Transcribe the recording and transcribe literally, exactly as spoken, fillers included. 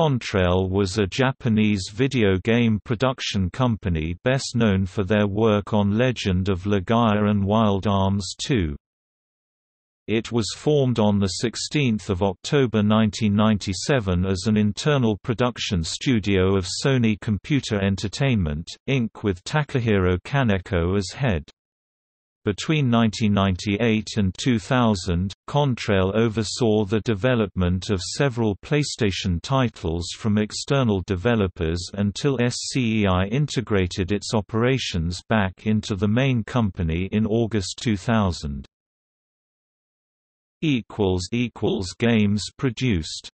Contrail was a Japanese video game production company best known for their work on Legend of Legaia and Wild Arms two. It was formed on the sixteenth of October nineteen ninety-seven as an internal production studio of Sony Computer Entertainment, Incorporated with Takahiro Kaneko as head. Between nineteen ninety-eight and two thousand, Contrail oversaw the development of several PlayStation titles from external developers until S C E I integrated its operations back into the main company in August two thousand. Games produced